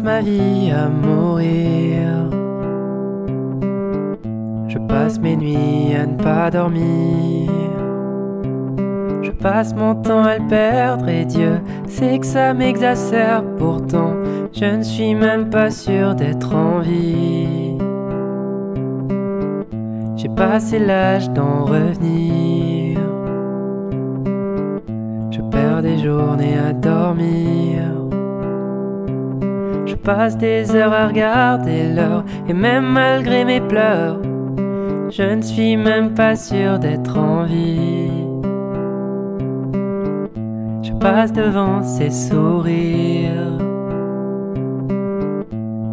passe ma vie à mourir. Je passe mes nuits à ne pas dormir. Je passe mon temps à le perdre et Dieu sait que ça m'exacerbe. Pourtant, je ne suis même pas sûr d'être en vie. J'ai passé l'âge d'en revenir. Je perds des journées à dormir. Je passe des heures à regarder l'heure, et même malgré mes pleurs, je ne suis même pas sûr d'être en vie. Je passe devant ses sourires,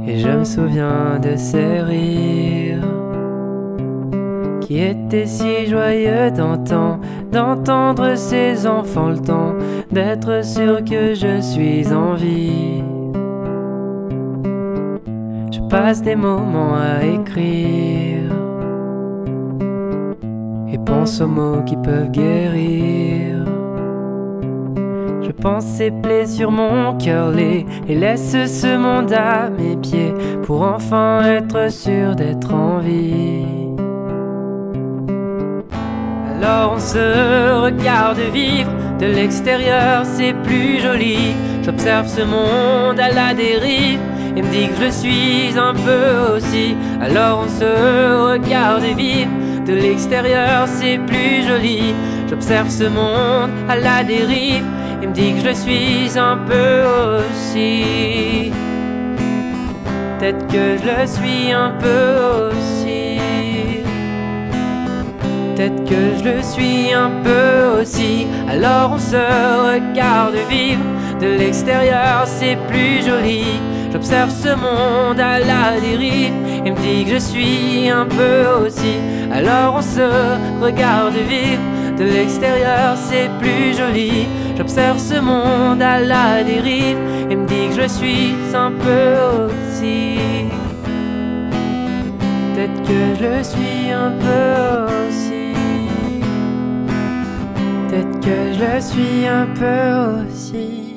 et je me souviens de ses rires, qui étaient si joyeux d'antan, d'entendre ses enfants, le temps d'être sûr que je suis en vie. Je passe des moments à écrire et pense aux mots qui peuvent guérir. Je pense ces plaies sur mon cœur laid et laisse ce monde à mes pieds pour enfin être sûr d'être en vie. Alors on se regarde vivre, de l'extérieur c'est plus joli. J'observe ce monde à la dérive et me dit que je suis un peu aussi. Alors on se regarde vivre, de l'extérieur c'est plus joli. J'observe ce monde à la dérive et me dit que je suis un peu aussi. Peut-être que je le suis un peu aussi. Peut-être que je le suis un peu aussi. Alors on se regarde vivre, de l'extérieur c'est plus joli. J'observe ce monde à la dérive et me dit que je suis un peu aussi. Alors on se regarde vivre, de l'extérieur c'est plus joli. J'observe ce monde à la dérive et me dit que je suis un peu aussi. Peut-être que je suis un peu aussi. Peut-être que je suis un peu aussi.